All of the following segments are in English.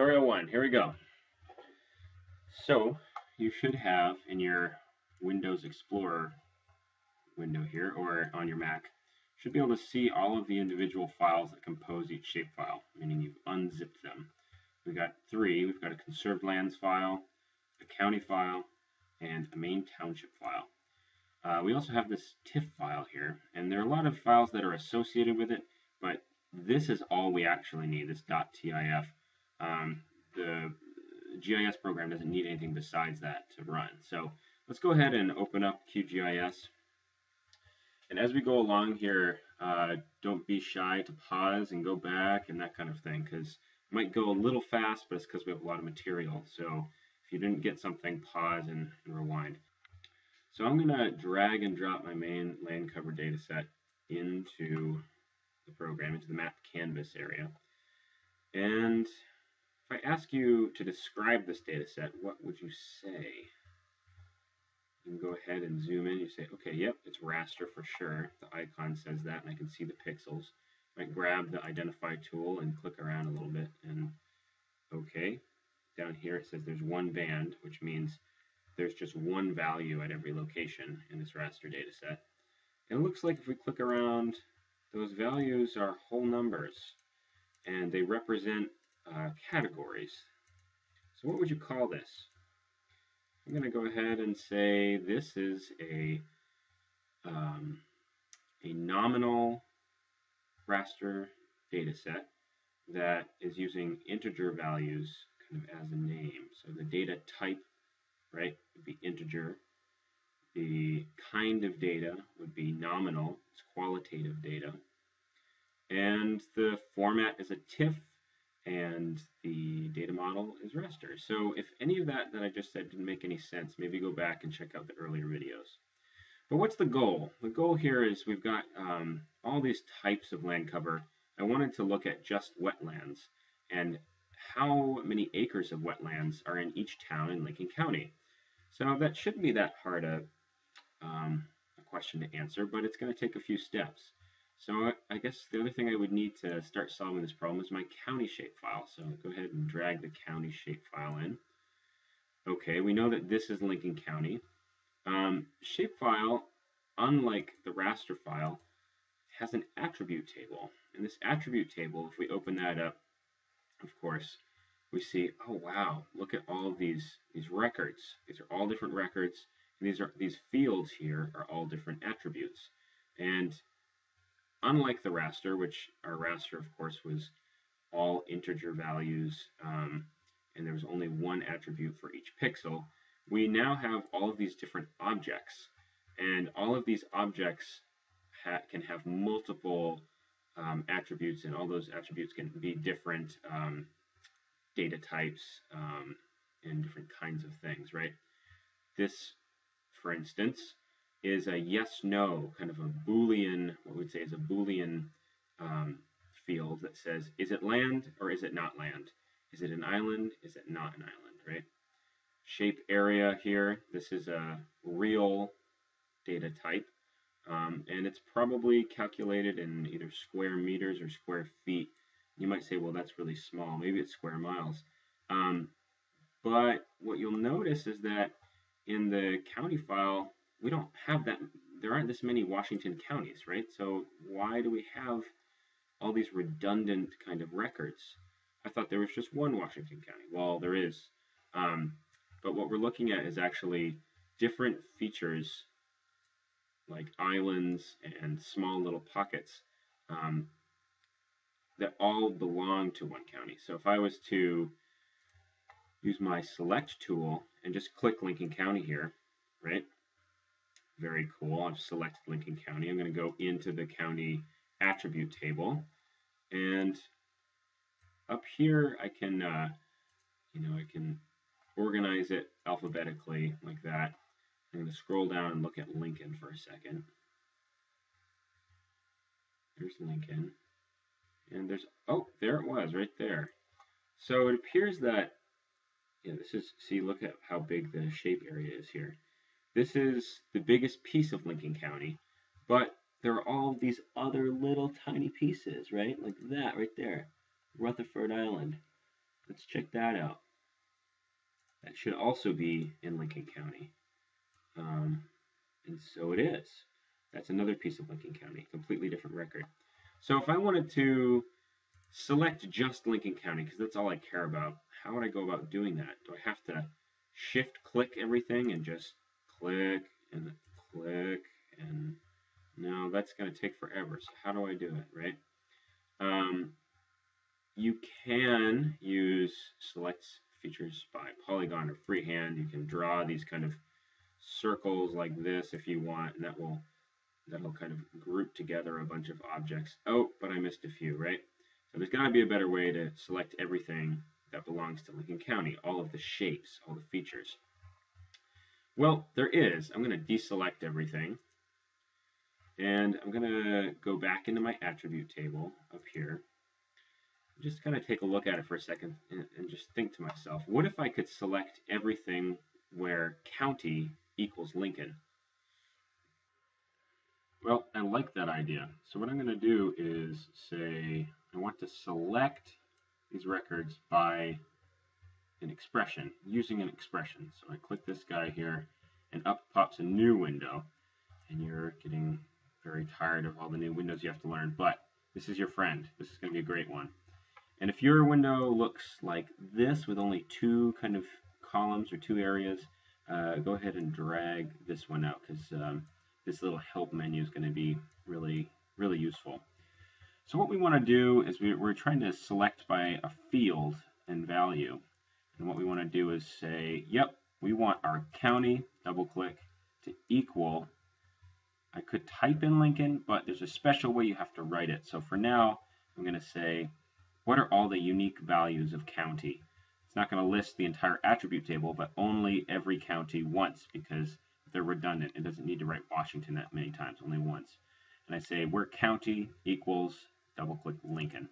Tutorial 1, here we go. So, you should have in your Windows Explorer window here, or on your Mac, should be able to see all of the individual files that compose each shapefile, meaning you've unzipped them. We've got three. We've got a conserved lands file, a county file, and a main township file. We also have this TIFF file here, and there are a lot of files that are associated with it, but this is all we actually need, this .tif. The GIS program doesn't need anything besides that to run. So let's go ahead and open up QGIS. And as we go along here, don't be shy to pause and go back and that kind of thing, because it might go a little fast, but it's because we have a lot of material. So if you didn't get something, pause and rewind. So I'm going to drag and drop my main land cover data set into the program, into the map canvas area. And if I ask you to describe this data set, what would you say? You can go ahead and zoom in. You say, okay, yep, it's raster for sure. The icon says that, and I can see the pixels. I grab the identify tool and click around a little bit, and okay. Down here it says there's one band, which means there's just one value at every location in this raster data set. It looks like if we click around, those values are whole numbers, and they represent categories. So what would you call this? I'm going to go ahead and say this is a nominal raster data set that is using integer values kind of as a name. So the data type, right, would be integer. The kind of data would be nominal, it's qualitative data. And the format is a TIFF, and the data model is raster. So if any of that I just said didn't make any sense, maybe go back and check out the earlier videos. But what's the goal? The goal here is we've got all these types of land cover. I wanted to look at just wetlands and how many acres of wetlands are in each town in Lincoln County. So that shouldn't be that hard a question to answer, but it's going to take a few steps. So I guess the other thing I would need to start solving this problem is my county shapefile. So I'll go ahead and drag the county shapefile in. Okay, we know that this is Lincoln County. Shapefile, unlike the raster file, has an attribute table. And this attribute table, if we open that up, of course, we see, oh wow, look at all of these records. These are all different records. And these fields here are all different attributes. And unlike the raster, which our raster, of course, was all integer values, and there was only one attribute for each pixel, we now have all of these different objects. And all of these objects can have multiple attributes, and all those attributes can be different data types and different kinds of things, right? This, for instance, is a yes/no kind of a Boolean, what we'd say is a Boolean field that says, is it land or is it not land? Is it an island? Is it not an island? Right? Shape area here. This is a real data type, and it's probably calculated in either square meters or square feet. You might say, well, that's really small. Maybe it's square miles. But what you'll notice is that in the county file, we don't have that. There aren't this many Washington counties, right? So why do we have all these redundant kind of records? I thought there was just one Washington County. Well, there is. But what we're looking at is actually different features like islands and small little pockets that all belong to one county. So if I was to use my select tool and just click Lincoln County here, right? Very cool. I've selected Lincoln County. I'm going to go into the county attribute table, and up here I can, I can organize it alphabetically like that. I'm going to scroll down and look at Lincoln for a second. There's Lincoln, and there's, oh, there it was right there. So it appears that, yeah, this is, see, look at how big the shape area is here. This is the biggest piece of Lincoln County, but there are all these other little tiny pieces, right? Like that right there, Rutherford Island, Let's check that out. That should also be in Lincoln County. And so it is. That's another piece of Lincoln County, completely different record. So if I wanted to select just Lincoln County, because that's all I care about, how would I go about doing that? Do I have to shift-click everything and just click and click and... No, that's going to take forever, so how do I do it, right? You can use select features by polygon or freehand. You can draw these kind of circles like this if you want, and that'll kind of group together a bunch of objects. Oh, but I missed a few, right? So there's got to be a better way to select everything that belongs to Lincoln County, all of the shapes, all the features. Well, there is. I'm going to deselect everything, and I'm going to go back into my attribute table up here. Just kind of take a look at it for a second and just think to myself, what if I could select everything where county equals Lincoln? Well, I like that idea. So what I'm going to do is say I want to select these records by an expression, using an expression. So I click this guy here, and up pops a new window. And you're getting very tired of all the new windows you have to learn, but this is your friend. This is going to be a great one. And if your window looks like this with only two kind of columns or two areas, go ahead and drag this one out, because this little help menu is going to be really useful. So what we want to do is we're trying to select by a field and value. And what we want to do is say, yep, we want our county, double click, to equal. I could type in Lincoln, but there's a special way you have to write it. So for now, I'm going to say, what are all the unique values of county? It's not going to list the entire attribute table, but only every county once, because they're redundant. It doesn't need to write Washington that many times, only once. And I say, where county equals, double click Lincoln.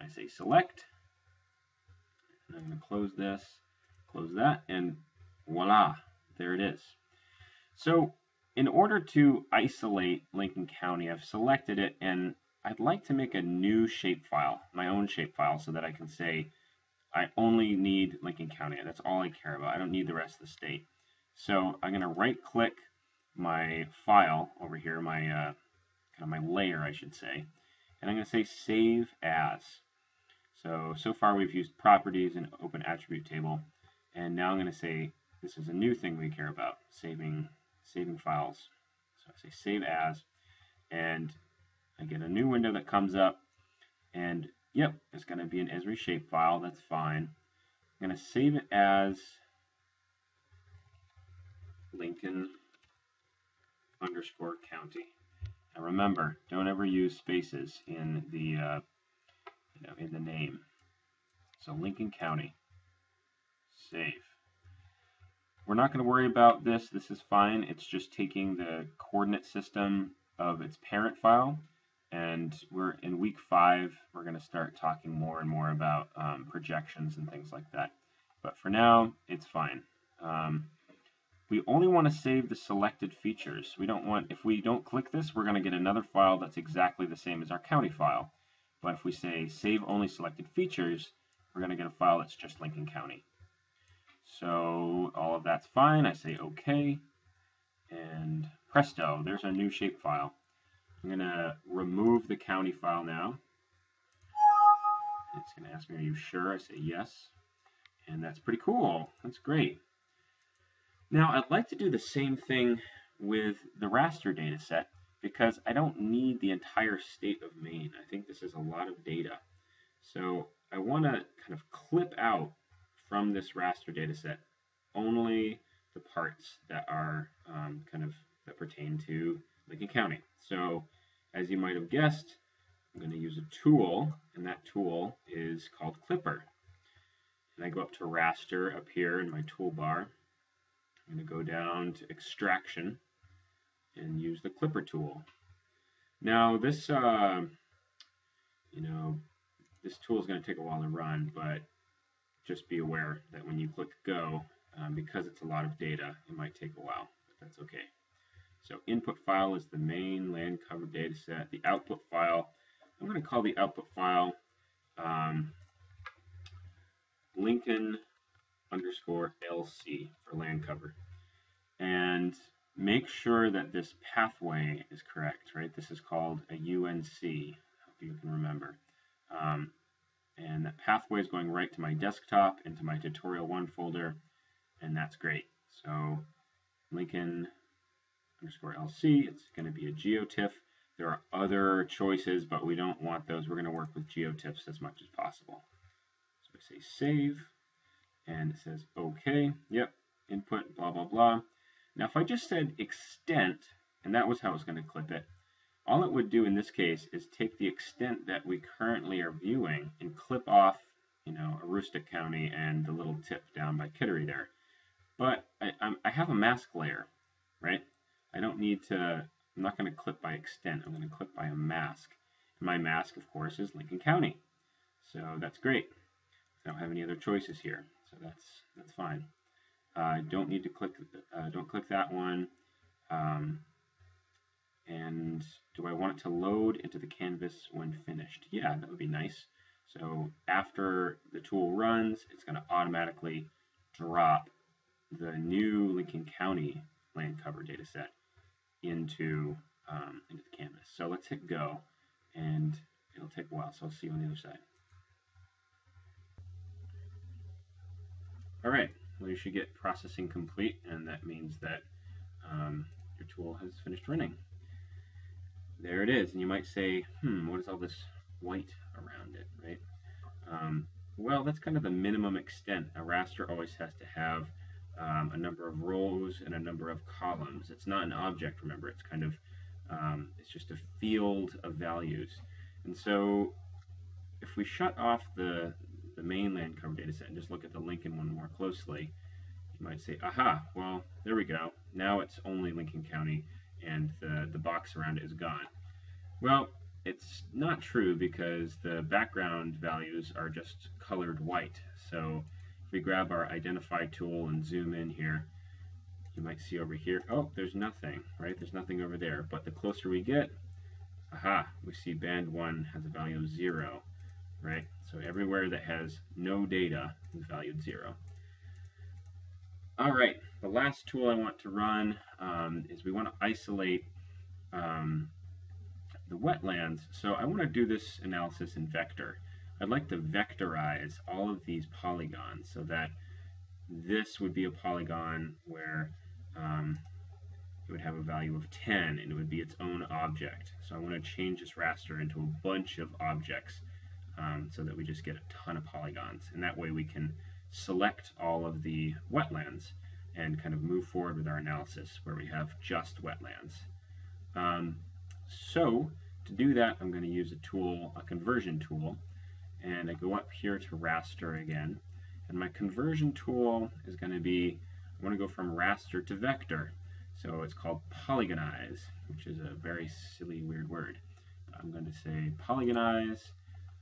I say select, and I'm going to close this, close that, and voila, there it is. So in order to isolate Lincoln County, I've selected it, and I'd like to make a new shapefile, my own shapefile, so that I can say I only need Lincoln County. That's all I care about. I don't need the rest of the state. So I'm going to right-click my file over here, my kind of my layer, I should say, and I'm going to say Save As. So far we've used Properties and Open Attribute Table, and now I'm going to say this is a new thing we care about, saving files. So I say Save As, and I get a new window that comes up, and yep, it's going to be an Esri shapefile. That's fine. I'm going to save it as Lincoln underscore county. Now remember, don't ever use spaces in the in the name. So Lincoln County. Save. We're not going to worry about this. This is fine. It's just taking the coordinate system of its parent file, and we're in week 5. We're going to start talking more and more about projections and things like that. But for now, it's fine. We only want to save the selected features. We don't want, if we don't click this, we're going to get another file that's exactly the same as our county file. But if we say save only selected features, we're going to get a file that's just Lincoln County. So all of that's fine. I say OK, and presto, there's our new shapefile. I'm going to remove the county file now. It's going to ask me, are you sure? I say yes. And that's pretty cool. That's great. Now, I'd like to do the same thing with the raster data set, because I don't need the entire state of Maine. I think this is a lot of data. So I want to kind of clip out from this raster data set only the parts that are that pertain to Lincoln County. So as you might have guessed, I'm going to use a tool, and that tool is called Clipper. And I go up to raster up here in my toolbar. I'm going to go down to extraction and use the Clipper tool. Now this this tool is going to take a while to run, but just be aware that when you click go, because it's a lot of data, it might take a while, but that's okay. So input file is the main land covered data set. The output file, I'm going to call the output file Lincoln_LC for land cover. And make sure that this pathway is correct, right? This is called a UNC, if you can remember. And that pathway is going right to my desktop, into my tutorial 1 folder, and that's great. So Lincoln_LC, it's going to be a GeoTIFF. There are other choices, but we don't want those. We're going to work with GeoTIFFs as much as possible. So I say save, and it says OK. Yep, input, blah, blah, blah. Now, if I just said extent, and that was how it's going to clip it, all it would do in this case is take the extent that we currently are viewing and clip off, you know, Aroostook County and the little tip down by Kittery there. But I have a mask layer, right? I don't need to, I'm not going to clip by extent, I'm going to clip by a mask. And my mask, of course, is Lincoln County. So that's great. I don't have any other choices here, so that's fine. I don't need to click, don't click that one. And do I want it to load into the canvas when finished? Yeah, that would be nice. So after the tool runs, it's going to automatically drop the new Lincoln County land cover data set into the canvas. So let's hit go, and it'll take a while, so I'll see you on the other side. All right, well, you should get processing complete, and that means that your tool has finished running. There it is, and you might say, what is all this white around it, right? Well, that's kind of the minimum extent. A raster always has to have a number of rows and a number of columns. It's not an object, remember, it's kind of, it's just a field of values. And so if we shut off the main land cover data set and just look at the Lincoln one more closely, you might say, aha, well, there we go. Now it's only Lincoln County, and the box around it is gone. Well, it's not true, because the background values are just colored white. So if we grab our identify tool and zoom in here, you might see over here, oh, there's nothing, right? There's nothing over there. But the closer we get, aha, we see band 1 has a value of 0, right? So everywhere that has no data is valued 0. All right, the last tool I want to run is we want to isolate the wetlands. So I want to do this analysis in vector. I'd like to vectorize all of these polygons so that this would be a polygon where it would have a value of 10 and it would be its own object. So I want to change this raster into a bunch of objects so that we just get a ton of polygons, and that way we can select all of the wetlands and kind of move forward with our analysis where we have just wetlands. So to do that, I'm going to use a tool, a conversion tool, and I go up here to raster again, and my conversion tool is going to be, I want to go from raster to vector, so it's called polygonize, which is a very silly, weird word. I'm going to say polygonize.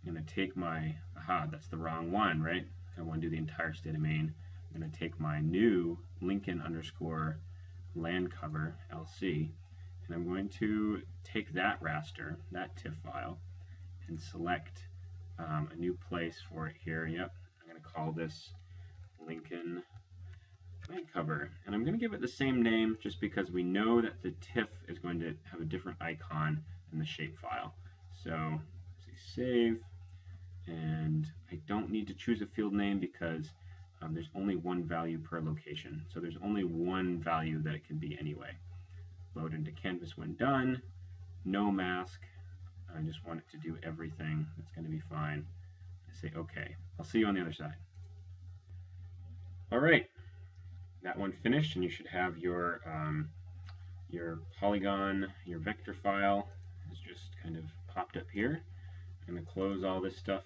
I'm going to take my, aha, that's the wrong one, right? I want to do the entire state of Maine. I'm going to take my new Lincoln_land_cover LC, and I'm going to take that raster, that TIFF file, and select a new place for it here. Yep, I'm going to call this Lincoln Land Cover, and I'm going to give it the same name just because we know that the TIFF is going to have a different icon than the shapefile. So say save. And I don't need to choose a field name because there's only one value per location. So there's only one value that it can be anyway. Load into canvas when done. No mask. I just want it to do everything. That's going to be fine. I say OK. I'll see you on the other side. All right. That one finished, and you should have your polygon, your vector file has just kind of popped up here. I'm going to close all this stuff.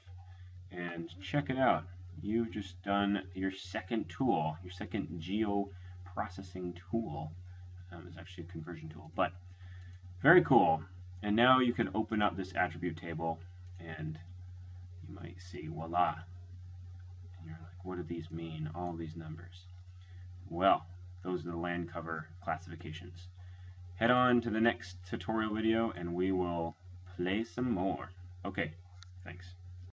And check it out, you've just done your second tool, your second geo processing tool. It's actually a conversion tool, but very cool. And now you can open up this attribute table and you might see, voila. And you're like, what do these mean, all these numbers? Well, those are the land cover classifications. Head on to the next tutorial video and we will play some more. Okay, thanks.